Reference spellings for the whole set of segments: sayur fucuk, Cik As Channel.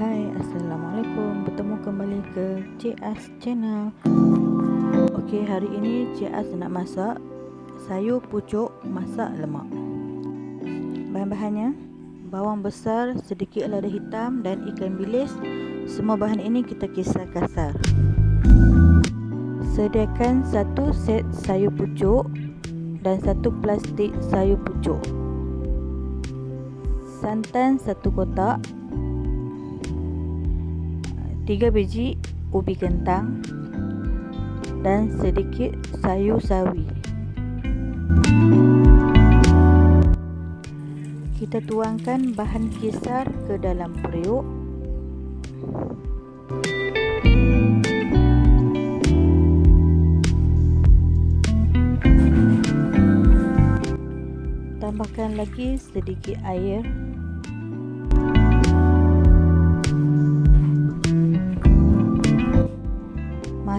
Hai, Assalamualaikum. Bertemu kembali ke Cik As Channel. Okey, hari ini Cik As nak masak sayur pucuk masak lemak. Bahan-bahannya bawang besar, sedikit lada hitam dan ikan bilis. Semua bahan ini kita kisar kasar. Sediakan satu set sayur pucuk dan satu plastik sayur pucuk. Santan satu kotak, 3 biji ubi kentang dan sedikit sayur sawi. Kita tuangkan bahan kisar ke dalam periuk. Tambahkan lagi sedikit air.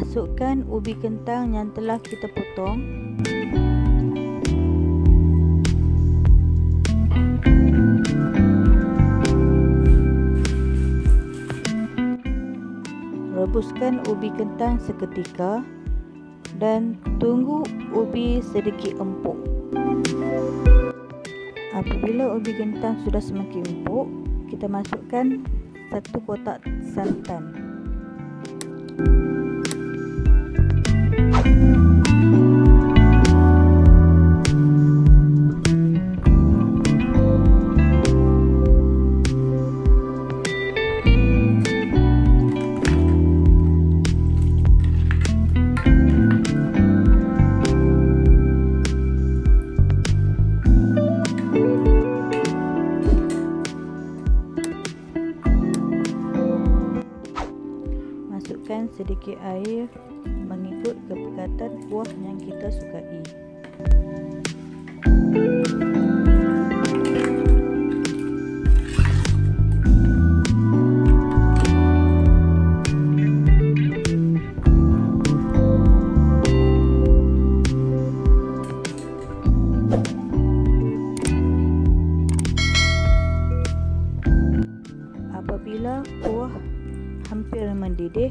Masukkan ubi kentang yang telah kita potong. Rebuskan ubi kentang seketika dan tunggu ubi sedikit empuk. Apabila ubi kentang sudah semakin empuk, kita masukkan satu kotak santan. Sedikit air mengikut kepekatan kuah yang kita sukai. Apabila kuah hampir mendidih,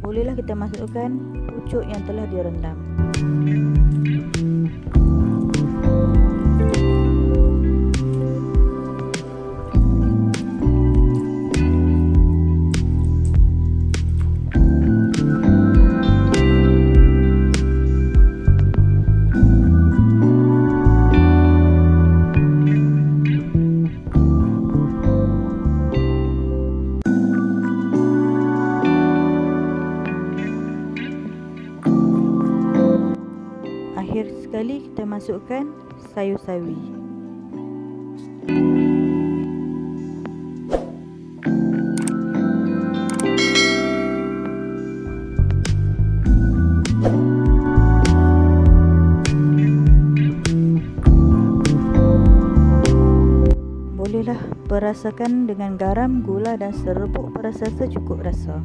bolehlah kita masukkan pucuk yang telah direndam. Akhir sekali kita masukkan sayur sawi. Bolehlah perasakan dengan garam, gula dan serbuk perasa secukup rasa.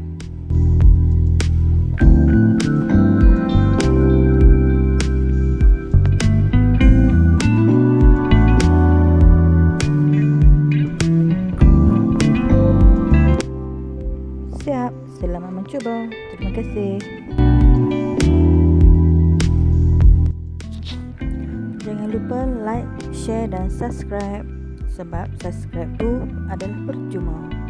Selamat mencuba. Terima kasih. Jangan lupa like, share dan subscribe, sebab subscribe tu adalah percuma.